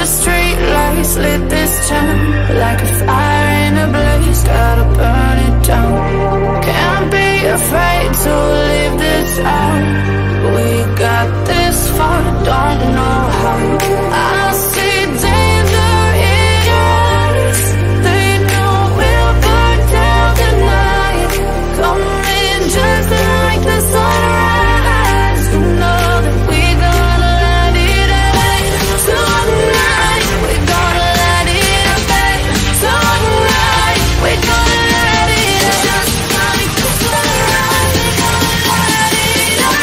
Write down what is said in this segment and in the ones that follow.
the street lights lit this town like a fire in a blaze, gotta burn it down. Can't be afraid to leave this out. We got this far, don't know how. I see danger in us. They know we'll burn down the night. Come in just like the sunrise. You know that we gonna let it out. Tonight we gonna let it out. Tonight we gonna let it out. Just like the sunrise, we gonna let it out.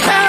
How?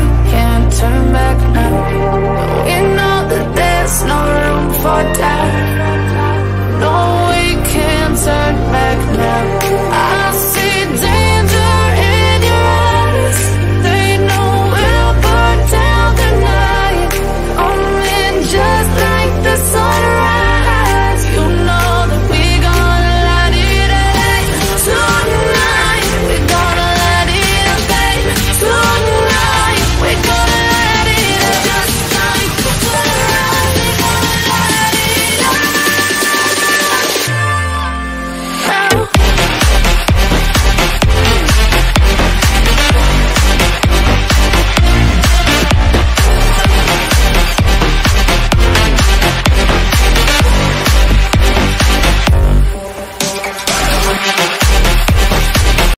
can't turn back now. We know that there's no room for doubt.